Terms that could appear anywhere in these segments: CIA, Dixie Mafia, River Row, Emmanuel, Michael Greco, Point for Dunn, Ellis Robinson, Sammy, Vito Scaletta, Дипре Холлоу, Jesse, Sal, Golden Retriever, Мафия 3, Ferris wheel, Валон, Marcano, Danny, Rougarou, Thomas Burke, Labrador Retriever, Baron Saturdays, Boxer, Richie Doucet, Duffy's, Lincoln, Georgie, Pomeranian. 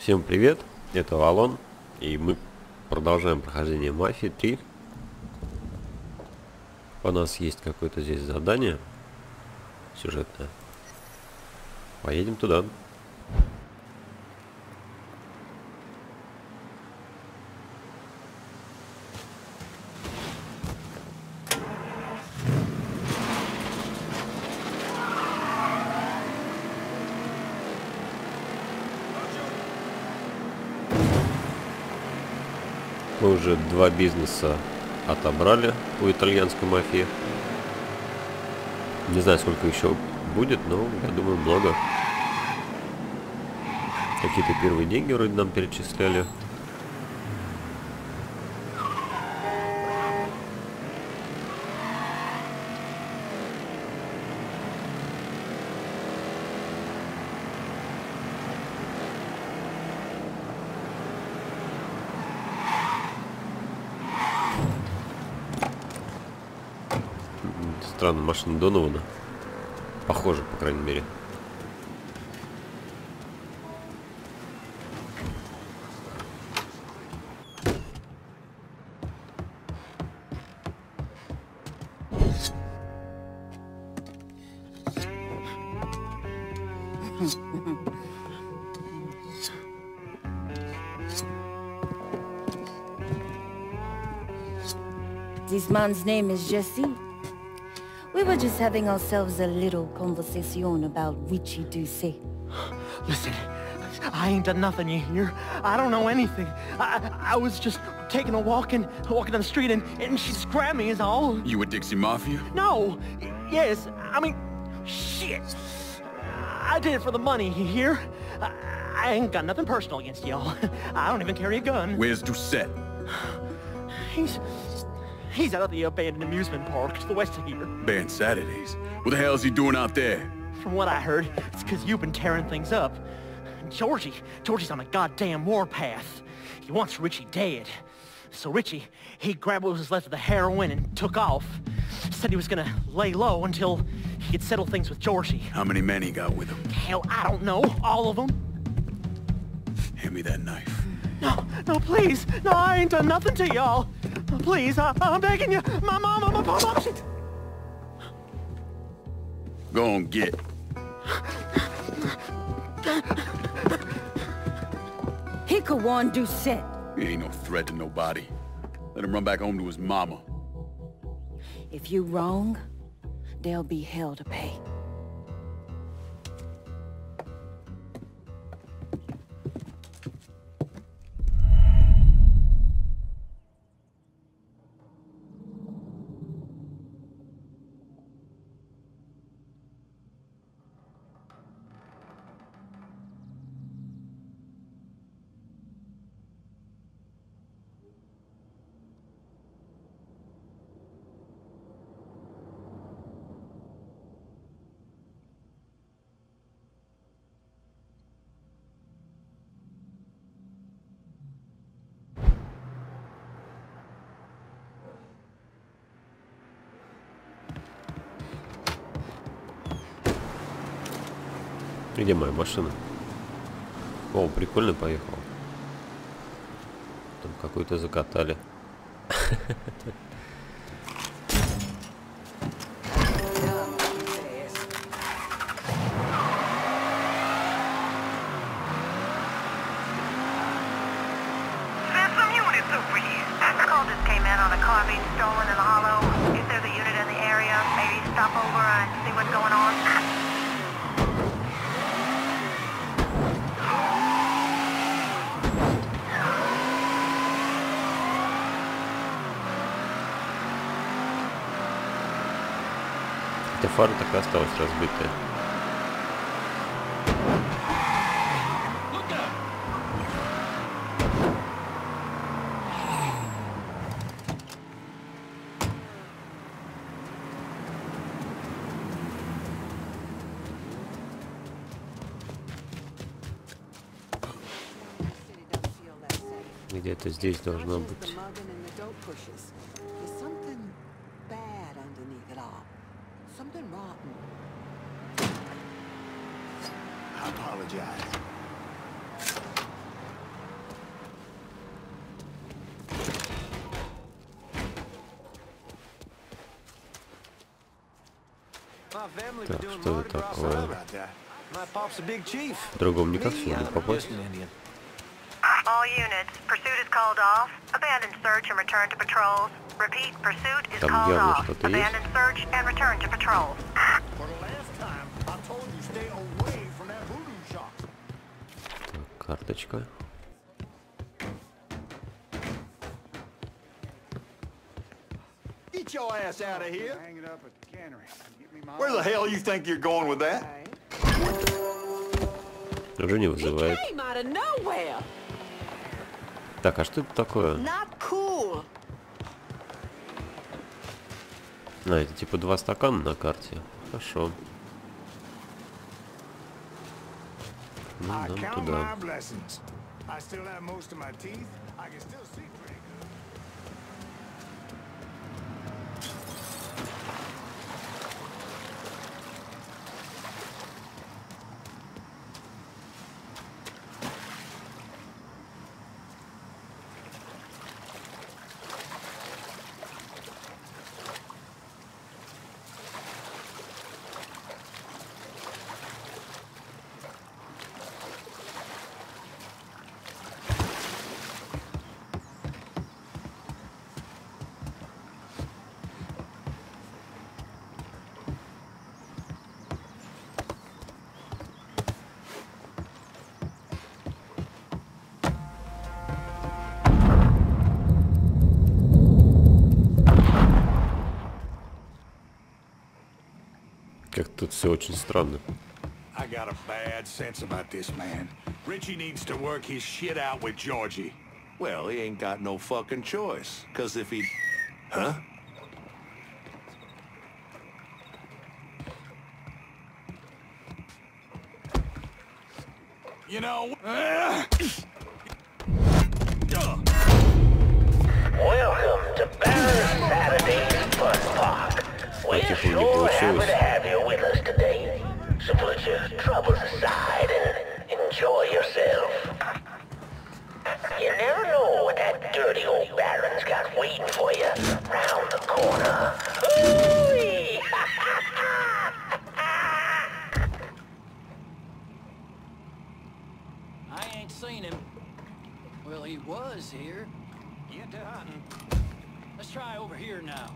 Всем привет, это Валон, и мы продолжаем прохождение Мафии 3. У нас есть какое-то здесь задание сюжетное. Поедем туда. Мы уже два бизнеса отобрали у итальянской мафии. Не знаю, сколько еще будет, но, я думаю, много. Какие-то первые деньги вроде нам перечисляли. Странная машина Донована. Похоже, по крайней мере. This man's name is Jesse. We were just having ourselves a little conversation about Richie Doucet. Listen, I ain't done nothing, you hear? I don't know anything. I was just taking a walk and walking down the street and she grabbed me is all. You were Dixie Mafia? No. Yes, I mean, shit. I did it for the money, you hear? I ain't got nothing personal against y'all. I don't even carry a gun. Where's Doucet? He's out at the abandoned amusement park to the west of here. Baron Saturdays? What the hell is he doing out there? From what I heard, it's because you've been tearing things up. Georgie's on a goddamn warpath. He wants Richie dead. So Richie, he grabbed what was left of the heroin and took off. Said he was gonna lay low until he could settle things with Georgie. How many men he got with him? Hell, I don't know. All of them. Hand me that knife. No, please. No, I ain't done nothing to y'all. Please, I'm begging you. My mama. Go on, get. Pick a one, Doucet. He ain't no threat to nobody. Let him run back home to his mama. If you wrong, there'll be hell to pay. Где моя машина? О, прикольно поехал. Там какой-то закатали. Фара так и осталась разбитая. Где-то здесь должно быть. Так, что это такое? В другом никак сюда не попасть. Там явно что-то есть. Так, карточка. Get your ass out of here. Hang it up at the cannery. Where the hell you think you're going with that? Уже не вызывает. Так, а что это такое? А, это типа 2 стакана на карте. Хорошо. Ну, нам туда. Тут все очень странно. I got a bad sense about this man. Richie needs to work his shit out with Georgie. Well, he ain't got no fucking choice, cause if he, huh? You know. Welcome to Baron Saturdays Fun Park. We're sure happy to have you with us today. So put your troubles aside and enjoy yourself. You never know what that dirty old Baron's got waiting for you round the corner. Ooh-wee! I ain't seen him. Well, he was here. Get to hunting. Let's try over here now.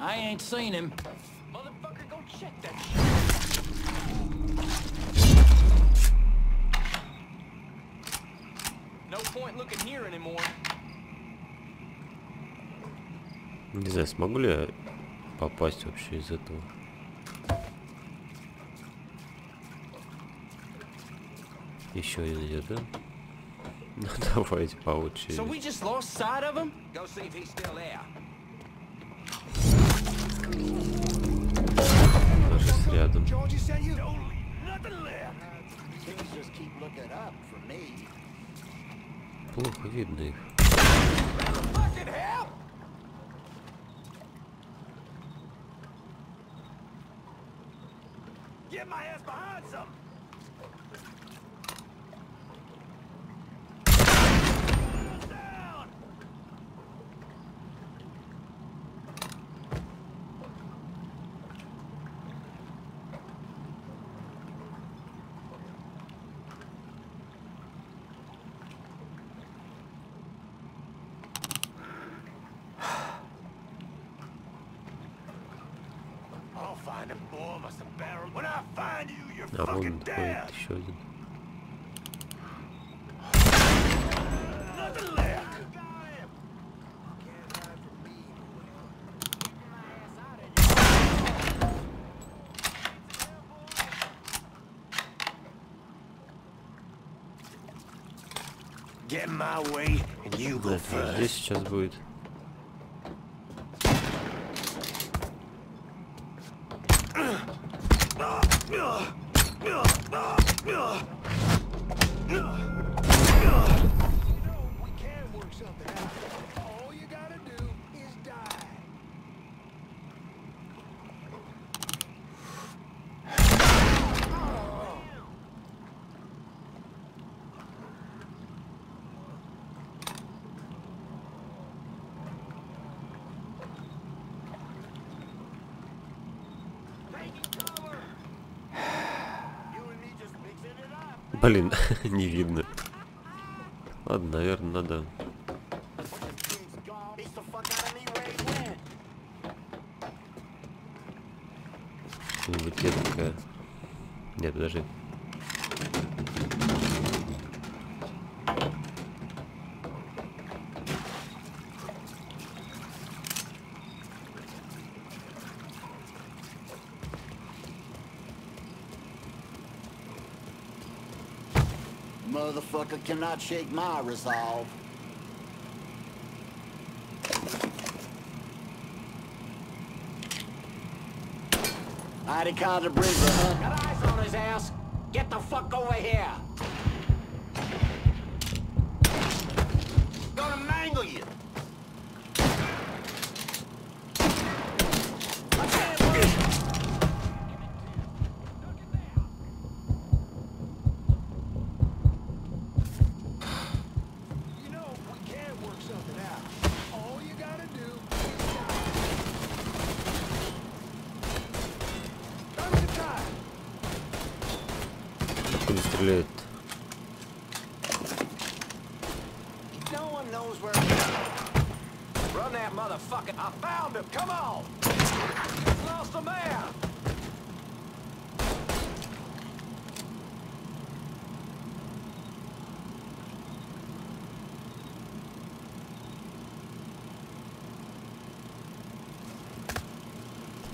I ain't seen him. Motherfucker, go check that shit. No point looking here anymore. Не знаю, смогу ли я попасть вообще из этого. Еще идет, да? Ну давайте по очереди. Рядом. Плохо видно их. А вон ходит еще один. Так, здесь сейчас будет. Блин, не видно. Ладно, наверное, надо... Что-нибудь эдакое... Нет, подожди. Motherfucker cannot shake my resolve. I'd call the bridge. Got eyes on his ass. Get the fuck over here. Gonna mangle you.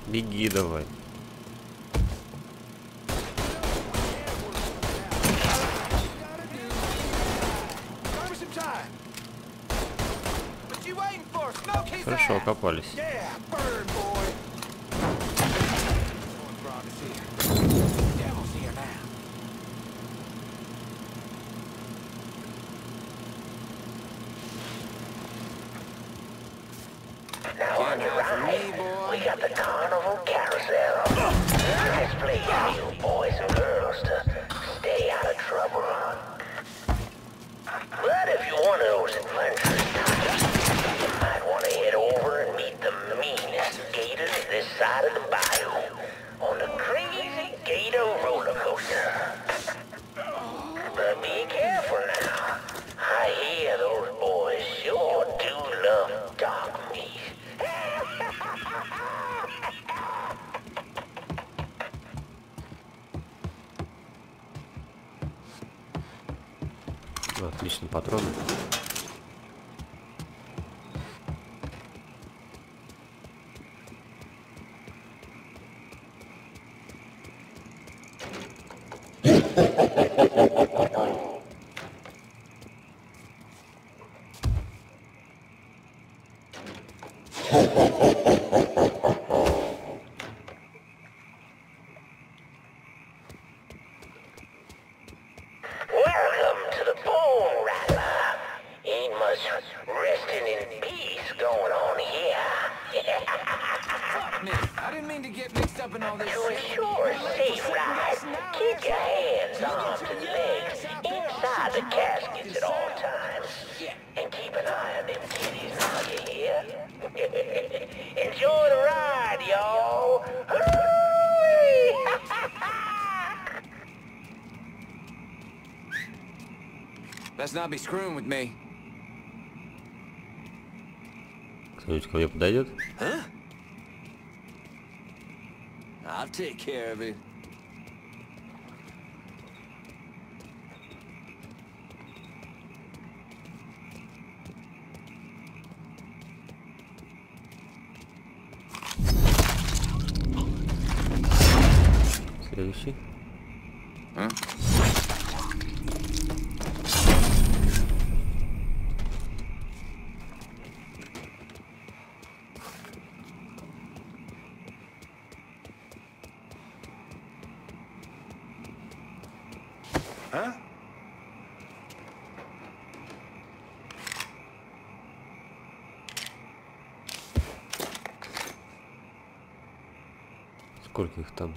Беги давай. Хорошо, окопались. Отлично, патроны. Not be screwing with me. Кто-нибудь ко мне подойдет? I'll take care of it. Следующий. Сколько их там?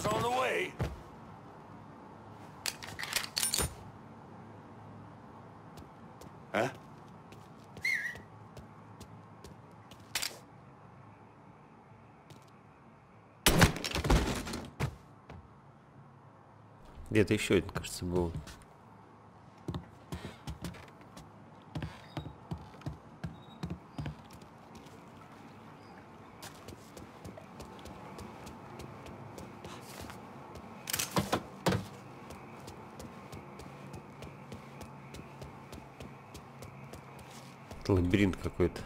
Hel's on the way. Huh? Где-то еще это, кажется, было. Это лабиринт какой-то.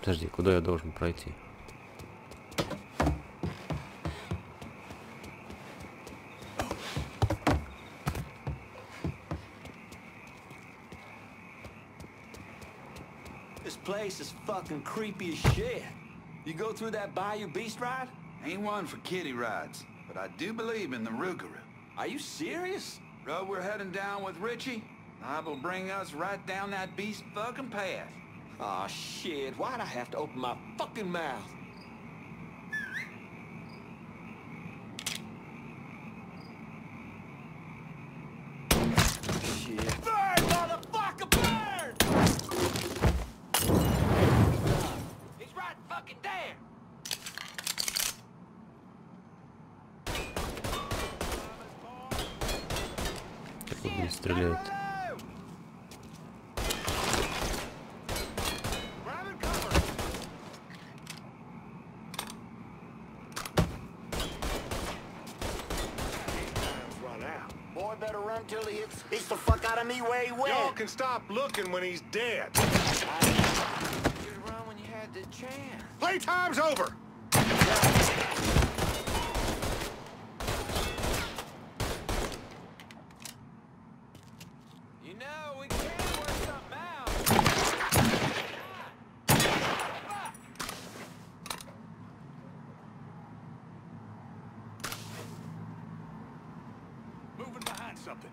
Подожди, куда я должен пройти? This place is fucking creepy as shit. You go through that bayou beast ride? Ain't one for kiddie rides, but I do believe in the Rougarou. Are you serious? Road we're heading down with Richie, I will bring us right down that beast fucking path. Aw, shit, why'd I have to open my fucking mouth? Shit. Burn, motherfucker, burn! He's right fucking there! Как он не стреляет? Y'all can stop looking when he's dead. You run when you had the chance. Playtime's over. You know we can work something out. Moving behind something.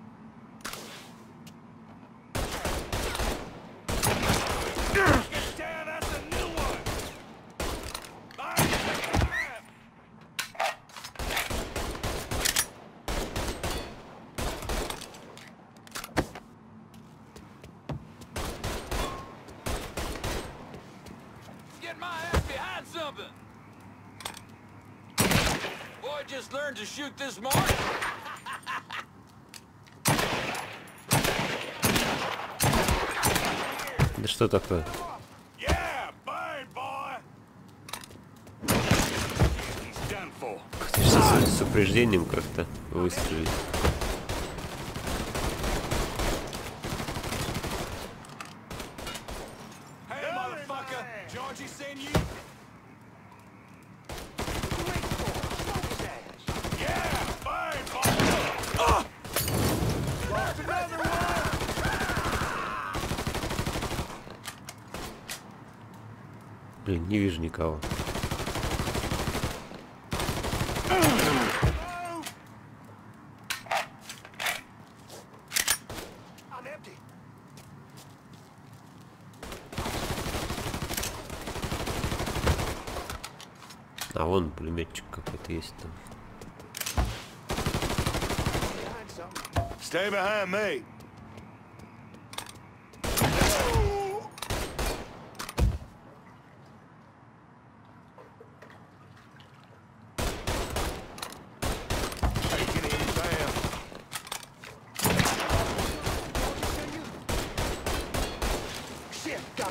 To shoot this morning. Да что такое? Хочешь с упреждением как-то выстрелить? Не вижу никого. А вон пулеметчик какой-то есть там. Stay behind me. It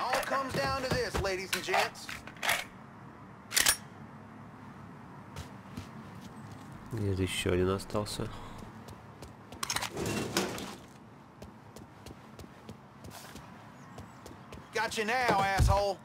all comes down to this. Нет, еще один остался. Got you now, asshole.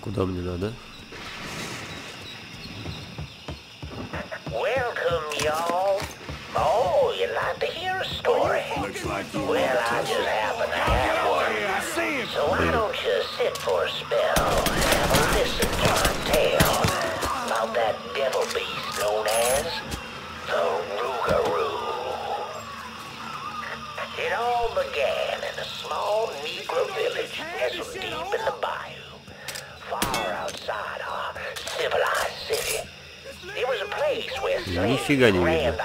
Куда мне надо? Нифига не видно.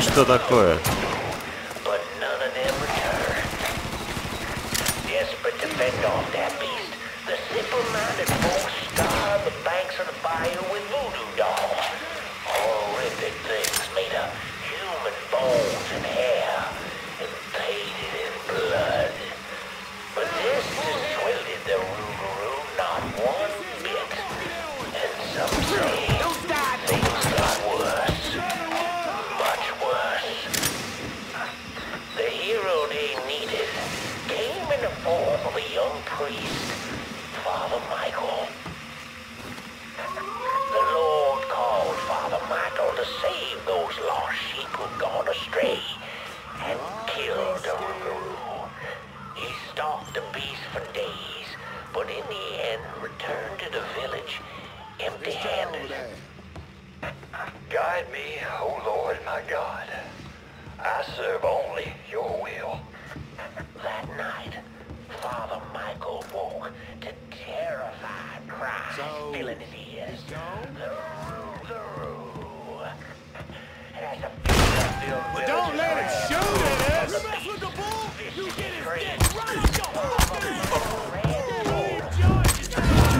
Что такое?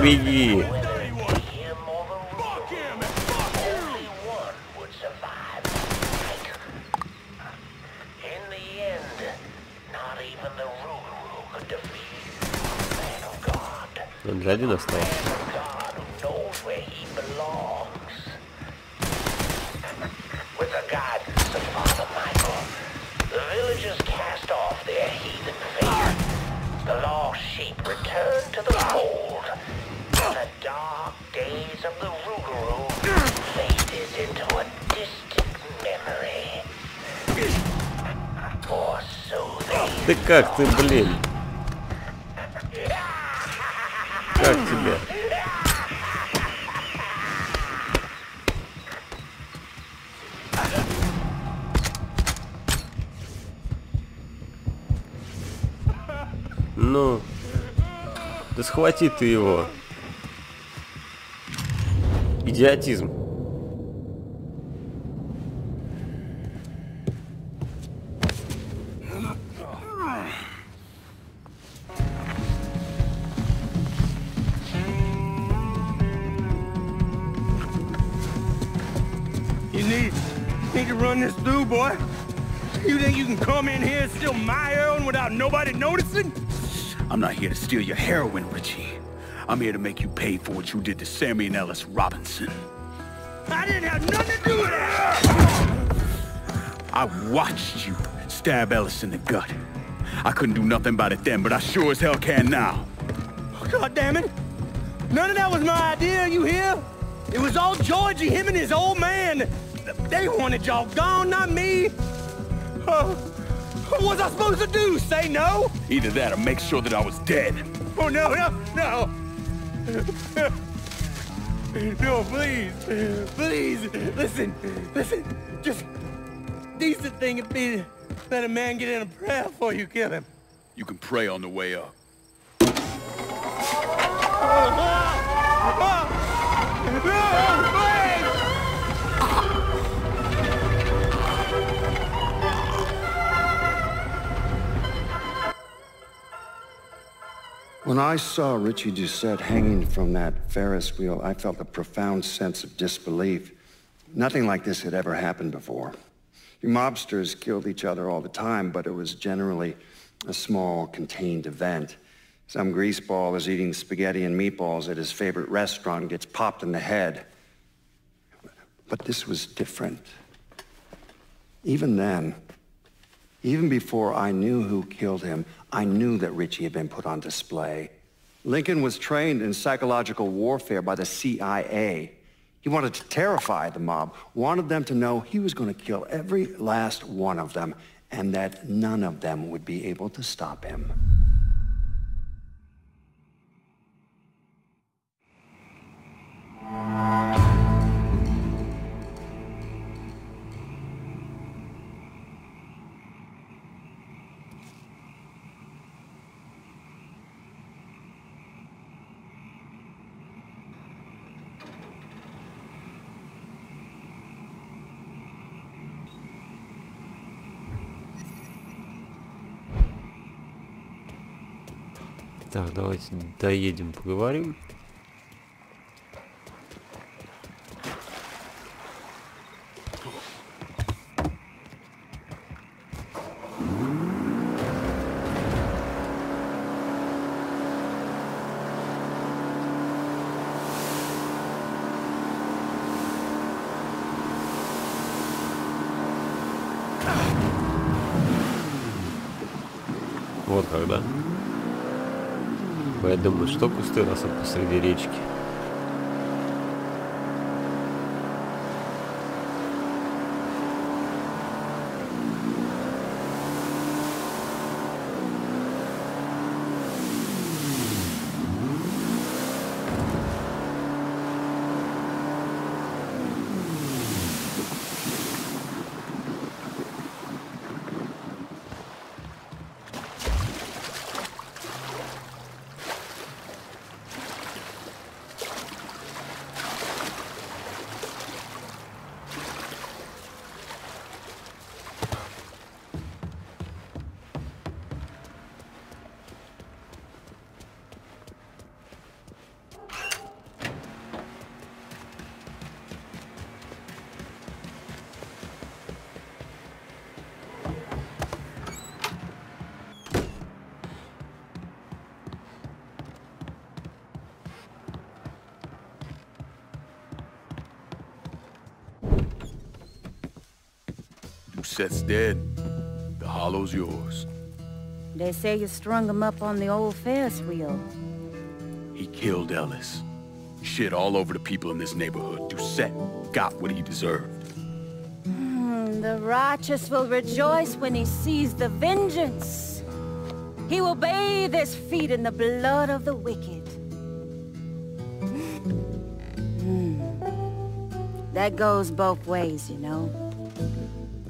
Беги! Он же один остался. into a distant memory. Or so they... Ты как ты, блин? Как тебе? Ну, да схвати ты его. Идиотизм. Boy, you think you can come in here and steal my heroin without nobody noticing? I'm not here to steal your heroin, Richie. I'm here to make you pay for what you did to Sammy and Ellis Robinson. I didn't have nothing to do with it! I watched you stab Ellis in the gut. I couldn't do nothing about it then, but I sure as hell can now. Oh, God damn it! None of that was my idea, you hear? It was all Georgie, him and his old man. They wanted y'all gone, not me. What was I supposed to do? Say no? Either that or make sure that I was dead. Oh, no, no, no. No, please. Please. Listen. Listen. Just decent thing it'd be to let a man get in a prayer before you kill him. You can pray on the way up. When I saw Richie Doucet hanging from that Ferris wheel, I felt a profound sense of disbelief. Nothing like this had ever happened before. The mobsters killed each other all the time, but it was generally a small, contained event. Some greaseball is eating spaghetti and meatballs at his favorite restaurant and gets popped in the head. But this was different. Even then, even before I knew who killed him, I knew that Richie had been put on display. Lincoln was trained in psychological warfare by the CIA. He wanted to terrify the mob, wanted them to know he was going to kill every last one of them, and that none of them would be able to stop him. Так, давайте доедем, поговорим. Вот когда. Я думаю, что кусты растут посреди речки. Set's dead. The hollow's yours. They say you strung him up on the old Ferris wheel. He killed Ellis. Shit all over the people in this neighborhood. Doucet got what he deserved. The righteous will rejoice when he sees the vengeance. He will bathe his feet in the blood of the wicked. That goes both ways, you know.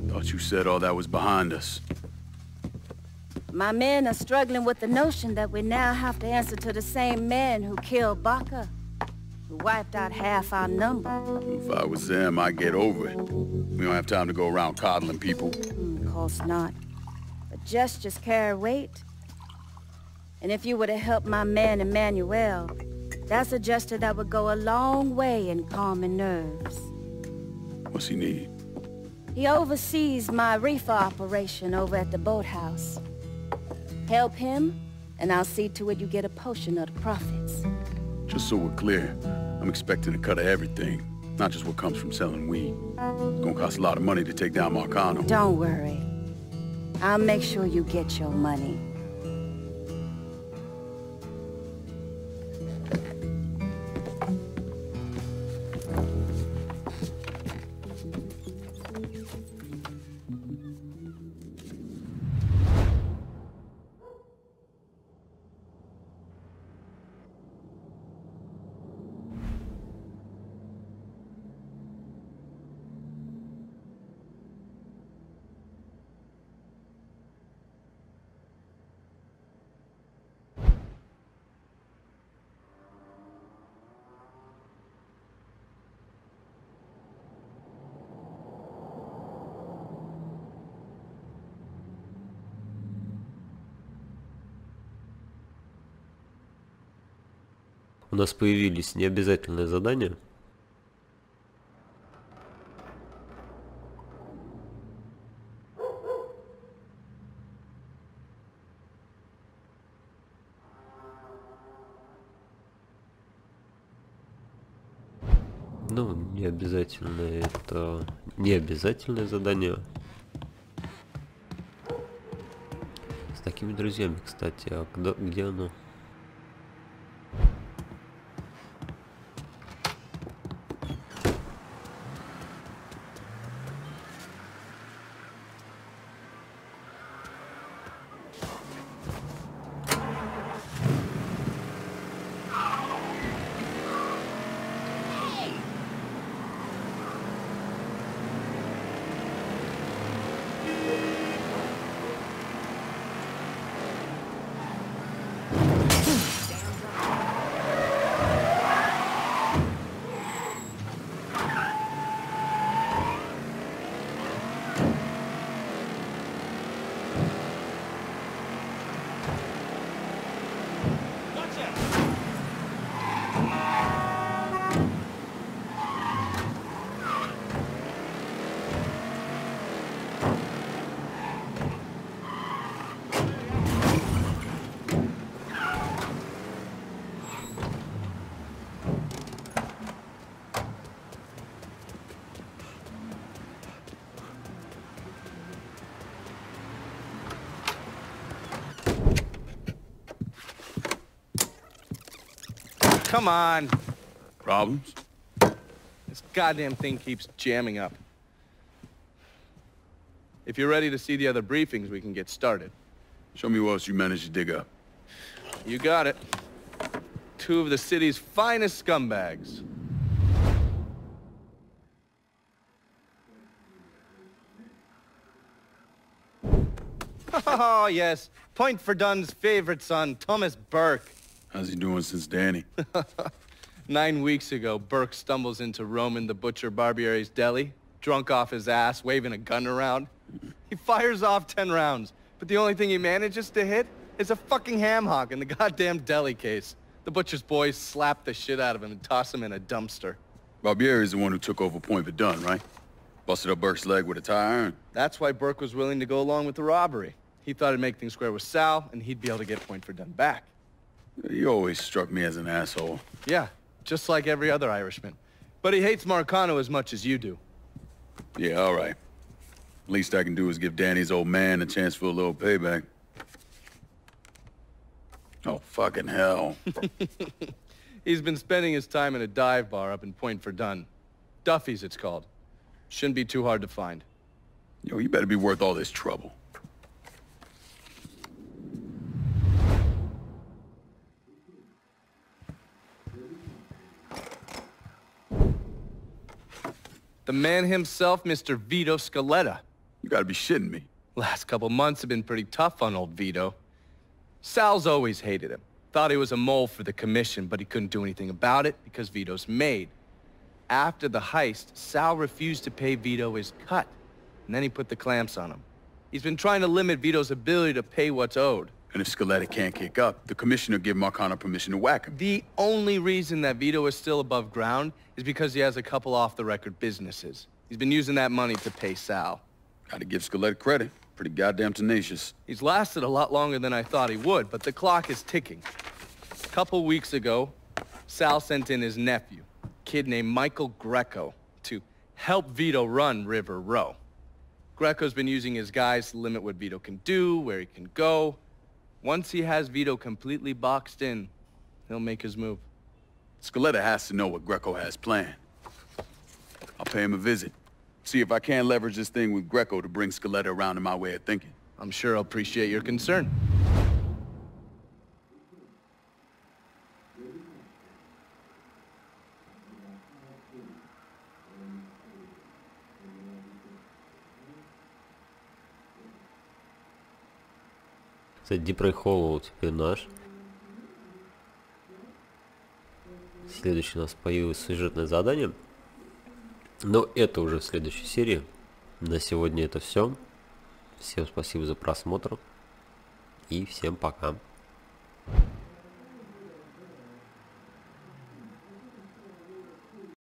Thought you said all that was behind us. My men are struggling with the notion that we now have to answer to the same men who killed Baca, who wiped out half our number. If I was them, I'd get over it. We don't have time to go around coddling people. Of course not. But gestures carry weight. And if you were to help my man Emmanuel, that's a gesture that would go a long way in calming nerves. What's he need? He oversees my reefer operation over at the boathouse. Help him, and I'll see to it you get a portion of the profits. Just so we're clear, I'm expecting a cut of everything, not just what comes from selling weed. It's gonna cost a lot of money to take down Marcano. Don't worry. I'll make sure you get your money. У нас появились необязательные задания. Ну, необязательное это необязательное задание. С такими друзьями, кстати, а где оно? Come on. Problems? This goddamn thing keeps jamming up. If you're ready to see the other briefings, we can get started. Show me what else you managed to dig up. You got it. Two of the city's finest scumbags. Oh, yes. Point for Dunn's favorite son, Thomas Burke. How's he doing since Danny? 9 weeks ago, Burke stumbles into Roman the Butcher Barbieri's deli, drunk off his ass, waving a gun around. He fires off 10 rounds, but the only thing he manages to hit is a fucking ham hock in the goddamn deli case. The Butcher's boys slap the shit out of him and toss him in a dumpster. Barbieri's the one who took over Point for Dunn, right? Busted up Burke's leg with a tire iron. That's why Burke was willing to go along with the robbery. He thought it'd make things square with Sal, and he'd be able to get Point for Dunn back. He always struck me as an asshole. Yeah, just like every other Irishman. But he hates Marcano as much as you do. Yeah, all right. Least I can do is give Danny's old man a chance for a little payback. Oh, fucking hell. He's been spending his time in a dive bar up in Point for Dunn. Duffy's, it's called. Shouldn't be too hard to find. Yo, you better be worth all this trouble. The man himself, Mr. Vito Scaletta. You gotta be shitting me. Last couple months have been pretty tough on old Vito. Sal's always hated him. Thought he was a mole for the commission, but he couldn't do anything about it because Vito's made. After the heist, Sal refused to pay Vito his cut, and then he put the clamps on him. He's been trying to limit Vito's ability to pay what's owed. And if Scaletta can't kick up, the commissioner gave Marcano permission to whack him. The only reason that Vito is still above ground is because he has a couple off-the-record businesses. He's been using that money to pay Sal. Gotta give Scaletta credit. Pretty goddamn tenacious. He's lasted a lot longer than I thought he would, but the clock is ticking. A couple weeks ago, Sal sent in his nephew, a kid named Michael Greco, to help Vito run River Row. Greco's been using his guys to limit what Vito can do, where he can go. Once he has Vito completely boxed in, he'll make his move. Scaletta has to know what Greco has planned. I'll pay him a visit. See if I can leverage this thing with Greco to bring Scaletta around in my way of thinking. I'm sure I'll appreciate your concern. Кстати, Дипре Холлоу теперь наш. Следующий у нас появилось сюжетное задание. Но это уже в следующей серии. На сегодня это все. Всем спасибо за просмотр. И всем пока.